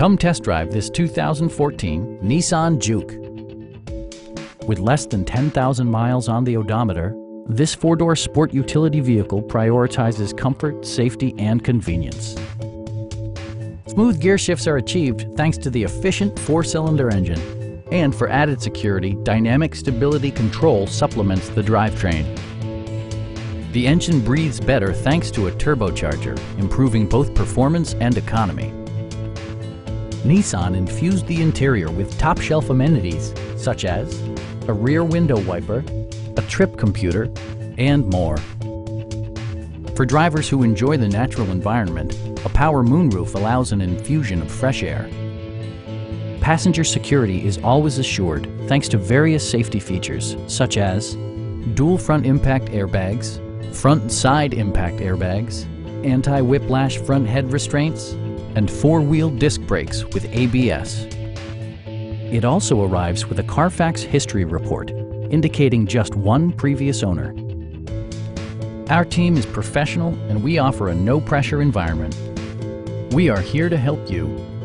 Come test drive this 2014 Nissan Juke. With less than 10,000 miles on the odometer, this four-door sport utility vehicle prioritizes comfort, safety, and convenience. Smooth gear shifts are achieved thanks to the efficient four-cylinder engine. And for added security, dynamic stability control supplements the drivetrain. The engine breathes better thanks to a turbocharger, improving both performance and economy. Nissan infused the interior with top-shelf amenities such as a rear window wiper, a trip computer, and more. For drivers who enjoy the natural environment, a power moonroof allows an infusion of fresh air. Passenger security is always assured thanks to various safety features such as dual front impact airbags, front and side impact airbags, anti-whiplash front head restraints, and four-wheel disc brakes with ABS. It also arrives with a Carfax history report, indicating just one previous owner. Our team is professional and we offer a no-pressure environment. We are here to help you.